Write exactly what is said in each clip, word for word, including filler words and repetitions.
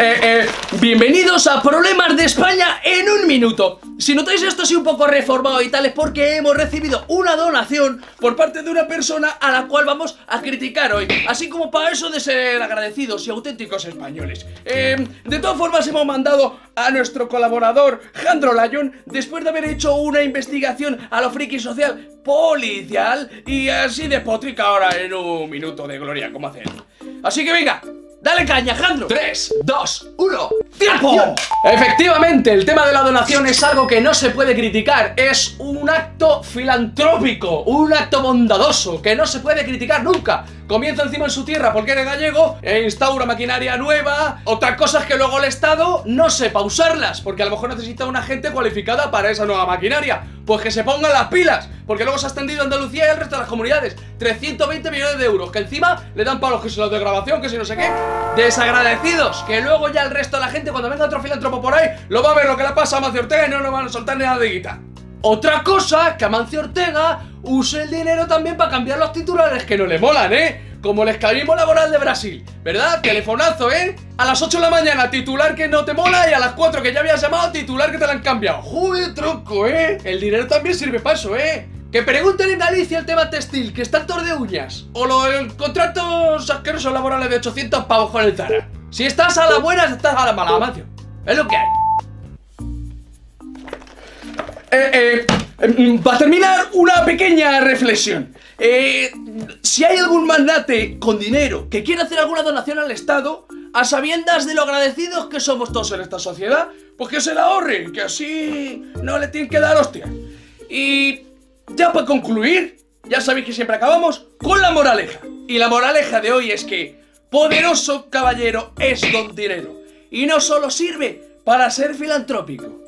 Eh, eh, bienvenidos a Problemas de España en un minuto. Si notáis esto así un poco reformado y tal, es porque hemos recibido una donación por parte de una persona a la cual vamos a criticar hoy, así como para eso de ser agradecidos y auténticos españoles. eh, De todas formas, hemos mandado a nuestro colaborador Jandro Lion, después de haber hecho una investigación a lo friki social policial, y así despotrica ahora en un minuto de gloria como hace él. Así que venga, dale caña, Jandro. tres, dos, uno, ¡tiempo! Efectivamente, el tema de la donación es algo que no se puede criticar. Es un acto filantrópico, un acto bondadoso, que no se puede criticar nunca. Comienza encima en su tierra porque eres gallego, e instaura maquinaria nueva. Otras cosas que luego el Estado no sepa usarlas, porque a lo mejor necesita una gente cualificada para esa nueva maquinaria. Pues que se pongan las pilas, porque luego se ha extendido a Andalucía y al resto de las comunidades. trescientos veinte millones de euros, que encima le dan para los que se los de grabación, que si no sé qué. Desagradecidos, que luego ya el resto de la gente, cuando venga otro filántropo por ahí, lo va a ver lo que le pasa a Amancio Ortega y no nos van a soltar ni nada de guita. Otra cosa, que Amancio Ortega use el dinero también para cambiar los titulares que no le molan, ¿eh? Como el esclavismo laboral de Brasil, ¿verdad? Telefonazo, ¿eh? A las ocho de la mañana, titular que no te mola, y a las cuatro que ya habías llamado, titular que te la han cambiado. ¡Joder, tronco, eh! El dinero también sirve para eso, ¿eh? Que pregunten en Galicia el tema textil, que está actor de uñas. O los contratos asquerosos laborales de ochocientos pavos con el Zara. Si estás a la buena, estás a la mala, Amancio. Es lo que hay. Eh, eh, para terminar, una pequeña reflexión. Eh, si hay algún magnate con dinero que quiera hacer alguna donación al Estado, a sabiendas de lo agradecidos que somos todos en esta sociedad, pues que se la ahorren, que así no le tienen que dar hostias. Y ya para concluir, ya sabéis que siempre acabamos con la moraleja. Y la moraleja de hoy es que poderoso caballero es don dinero, y no solo sirve para ser filantrópico.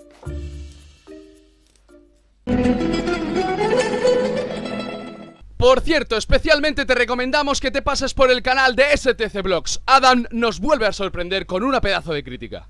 Por cierto, especialmente te recomendamos que te pases por el canal de S T C Vlogs. Adam nos vuelve a sorprender con una pedazo de crítica.